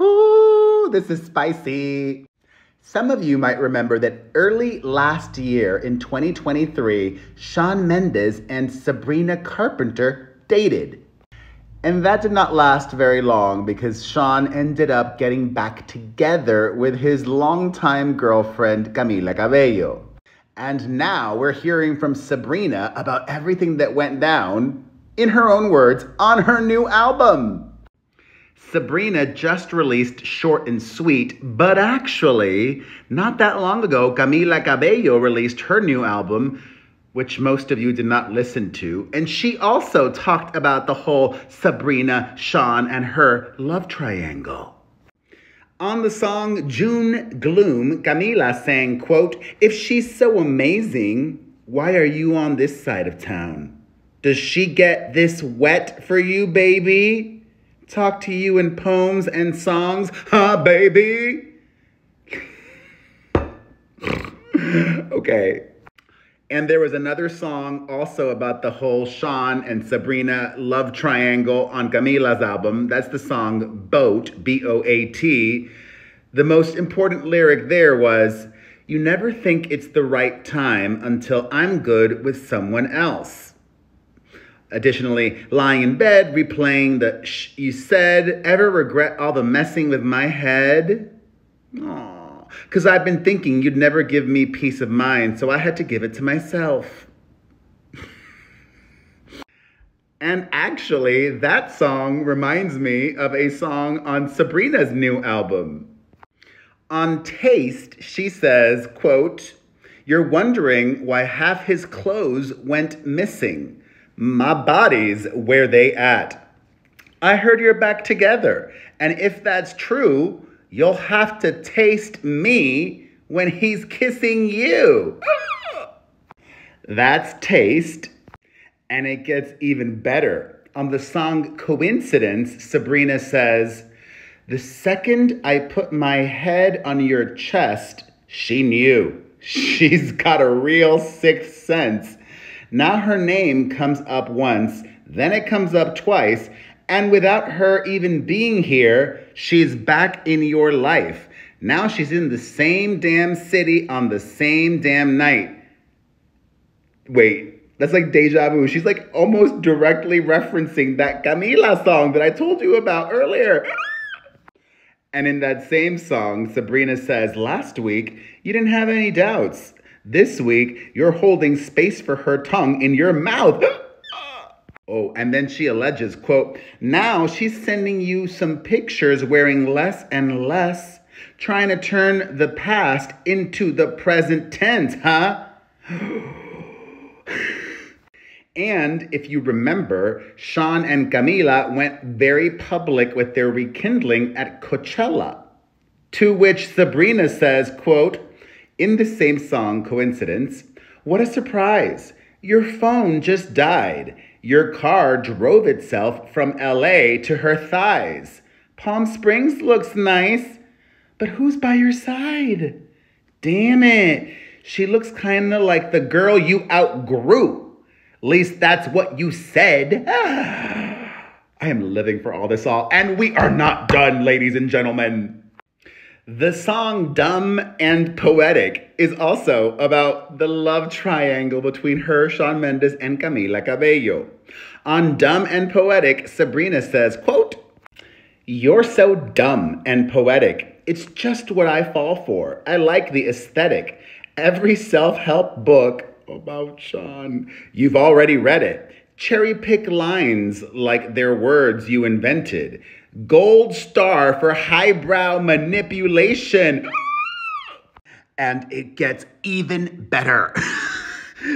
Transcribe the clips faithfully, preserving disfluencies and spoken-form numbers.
Ooh, this is spicy. Some of you might remember that early last year in twenty twenty-three, Shawn Mendes and Sabrina Carpenter dated. And that did not last very long because Shawn ended up getting back together with his longtime girlfriend, Camila Cabello. And now we're hearing from Sabrina about everything that went down, in her own words, on her new album. Sabrina just released Short and Sweet, but actually, not that long ago, Camila Cabello released her new album, which most of you did not listen to, and she also talked about the whole Sabrina, Shawn, and her love triangle. On the song June Gloom, Camila sang, quote, "If she's so amazing, why are you on this side of town? Does she get this wet for you, baby? Talk to you in poems and songs, huh, baby?" Okay. And there was another song also about the whole Shawn and Sabrina love triangle on Camila's album. That's the song Boat, B O A T. The most important lyric there was, "You never think it's the right time until I'm good with someone else." Additionally, lying in bed, replaying the shh you said, ever regret all the messing with my head? Aww. Because I've been thinking you'd never give me peace of mind, so I had to give it to myself. And actually, that song reminds me of a song on Sabrina's new album. On Taste, she says, quote, "You're wondering why half his clothes went missing. My body's where they at. I heard you're back together. And if that's true, you'll have to taste me when he's kissing you." That's Taste. And it gets even better. On the song Coincidence, Sabrina says, "The second I put my head on your chest, she knew. She's got a real sixth sense. Now her name comes up once, then it comes up twice, and without her even being here, she's back in your life. Now she's in the same damn city on the same damn night." Wait, that's like deja vu. She's like almost directly referencing that Camila song that I told you about earlier. And in that same song, Sabrina says, "Last week, you didn't have any doubts. This week, you're holding space for her tongue in your mouth." Oh, and then she alleges, quote, "Now she's sending you some pictures wearing less and less, trying to turn the past into the present tense, huh?" And if you remember, Shawn and Camila went very public with their rekindling at Coachella, to which Sabrina says, quote, in the same song, Coincidence, "What a surprise. Your phone just died. Your car drove itself from L A to her thighs. Palm Springs looks nice, but who's by your side? Damn it. She looks kind of like the girl you outgrew. At least that's what you said." I am living for all this all, and we are not done, ladies and gentlemen. The song Dumb and Poetic is also about the love triangle between her, Shawn Mendes, and Camila Cabello. On Dumb and Poetic, Sabrina says, quote, "You're so dumb and poetic. It's just what I fall for. I like the aesthetic. Every self-help book about Shawn, you've already read it. Cherry pick lines like they're words you invented. Gold star for highbrow manipulation." And it gets even better.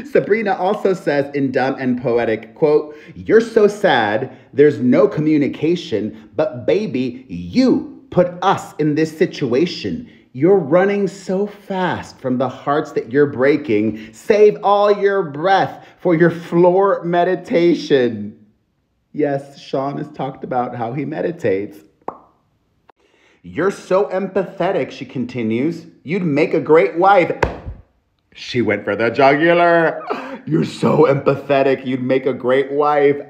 Sabrina also says in Dumb and Poetic, quote, "You're so sad, there's no communication, but baby, you put us in this situation. You're running so fast from the hearts that you're breaking. Save all your breath for your floor meditation." Yes, Shawn has talked about how he meditates. "You're so empathetic," she continues. "You'd make a great wife." She went for the jugular. "You're so empathetic. You'd make a great wife."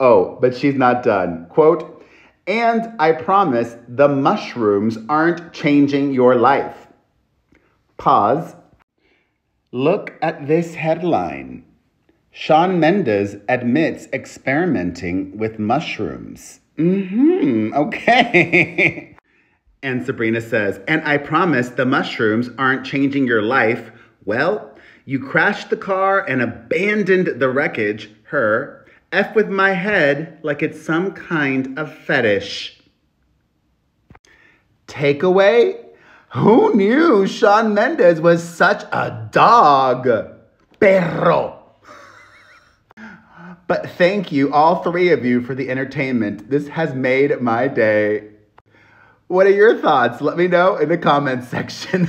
Oh, but she's not done. Quote, And I promise the mushrooms aren't changing your life. Pause. Look at this headline. Shawn Mendes admits experimenting with mushrooms. Mm-hmm, okay. And Sabrina says, and I promise the mushrooms aren't changing your life. Well, you crashed the car and abandoned the wreckage, her. F with my head like it's some kind of fetish. Takeaway? Who knew Shawn Mendes was such a dog? Perro. But thank you, all three of you, for the entertainment. This has made my day. What are your thoughts? Let me know in the comments section.